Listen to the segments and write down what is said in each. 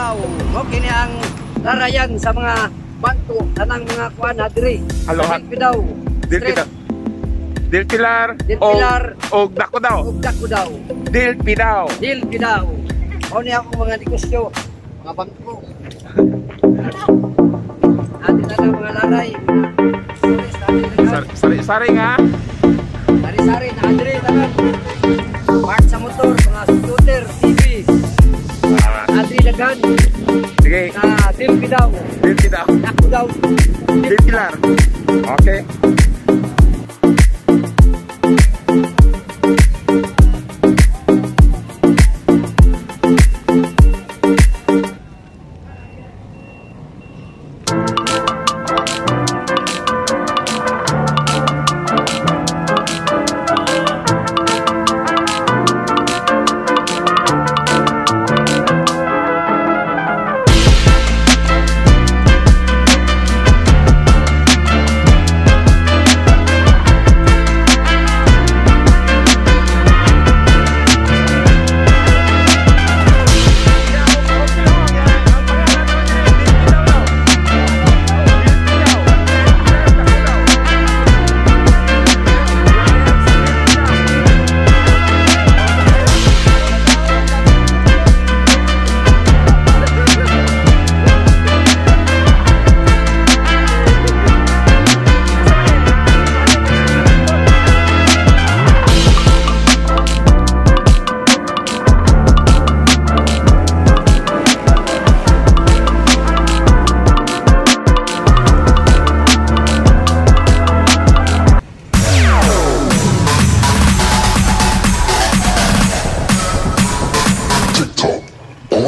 Dacudao. No kini ang larayan sa mga bangko tanang mga kuan adri. Aloha. Del Pilar og Dacudao. Del Pilar. Ano ni ako mga negosyo, mga bangko. Atin na lang mga laray. Sari-sari nga. Sari-sari na adri tanan. Part sa motor, mga scooter, TV. Adri lagan. Sige. Del Pilar. Dacudao. Del Pilar. Okay.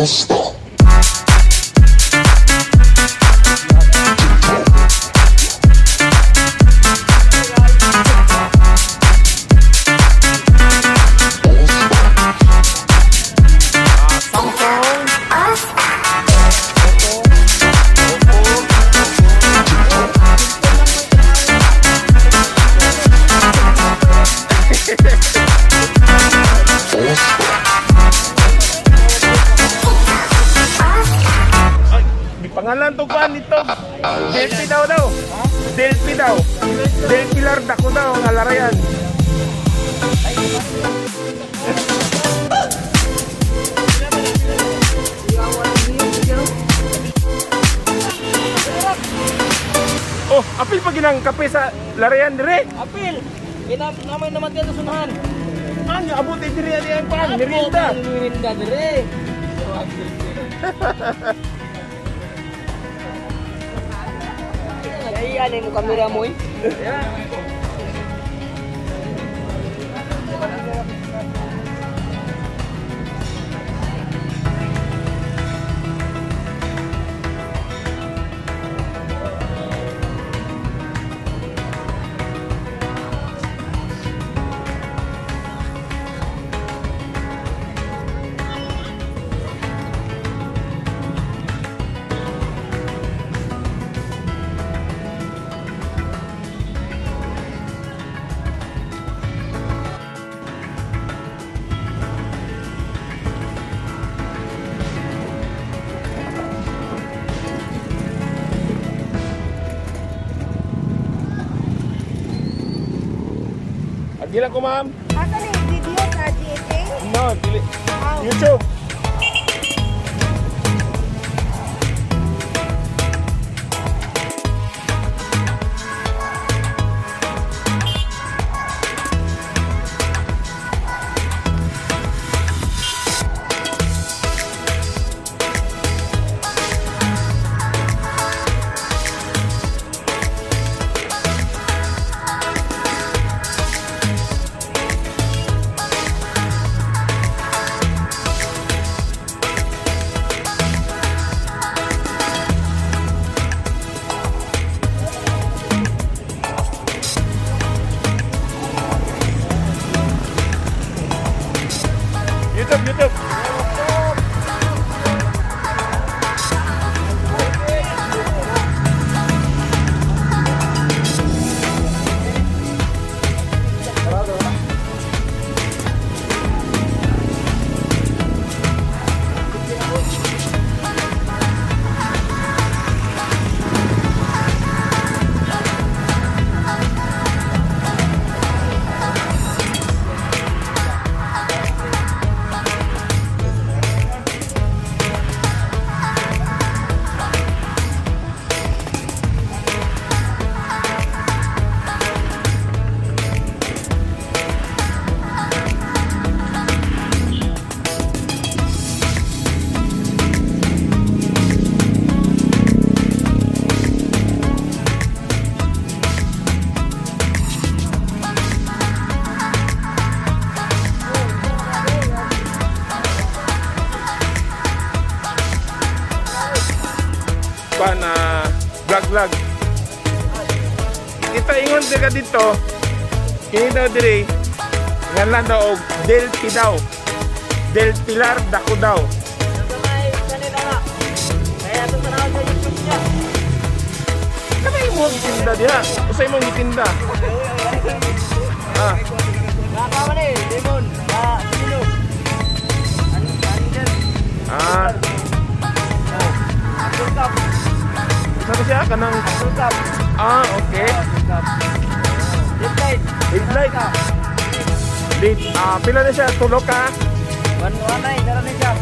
Stop. Pangalan to ba nito? Del Pilar daw. Del Pilar Dacudao ng Larayan. Oh, apil pa ginang kape sa Larayan dire. Apil. Inap namay naman tayo sunahan. Ano abot dire diyan pa, merienda dire. Ayan yung kamera mo eh. Gila ko, ma'am. Asa na yung video sa GSA? No, YouTube. vlog. Kita ingon ka dito. Kinita diri. Ngalan daw Del Pidao. Del Pilar Dacudao. Kaya to tanaw sa YouTube niya. Kamay mo tinda diha. Usay mo gitinda. Ah. Nakakawa ni Demon. Ah, sino? Ah. Sabi siya ka ng sultap. Ah, okay. Date light. Date, pila na siya, tulog ka? 119, dara na siya.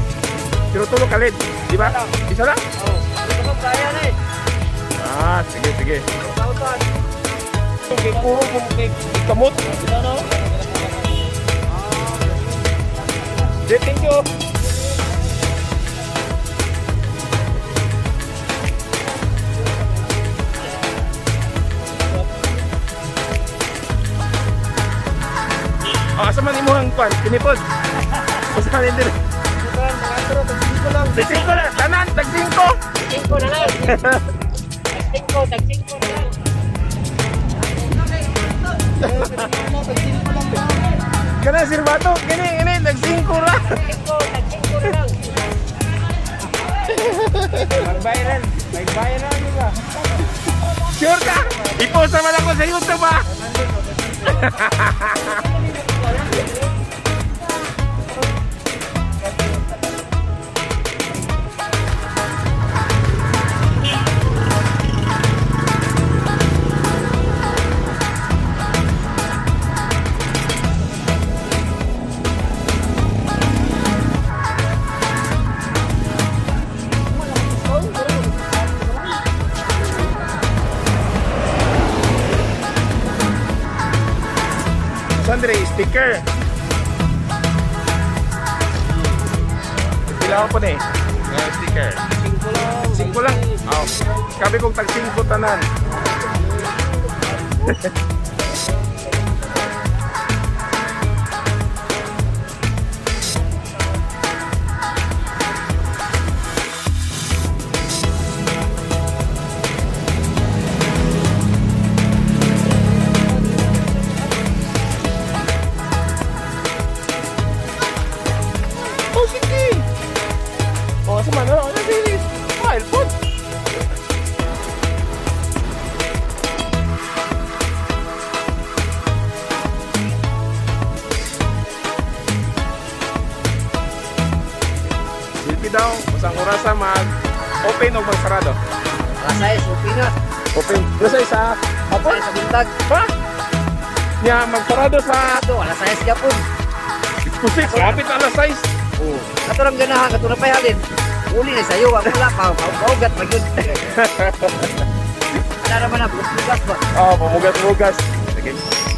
Pero tulog ka late, di ba? Isa lang? Oo, tulog kaya na eh. Ah, sige. Okay, kuro kung kamot. Date, thank you. Asa man imo ang kwan, pinipod. Basta rin din. Tag-5 lang. Tanan, tag-5. Tag-5 na lang. Tag-5 na lang. Kana sirbato, gini, tag-5 lang. Tag-5 na lang. Mag-viral. Mag-viral mo ba? Sure ka? Iposa man ako sa YouTube ba? Andre, sticker. Pila po ni? Sticker. 5 lang. Oh. Kabi kong tag 5 tanan. Daw, masang orasa mag-open o magsarado? Masay, open na. Open. Masay sa hapon? Masay sa buntag. Ha? Niya, magsarado sa... Alas 6 yapon. Kusik, kapit alas 6. Oo. Katurang ganahan, katurang payalin. Uli na sa'yo, ang mula, paugat, magyud. Ano naman na, bugas-bugas ba? Oo, pamugas-bugas. Sige.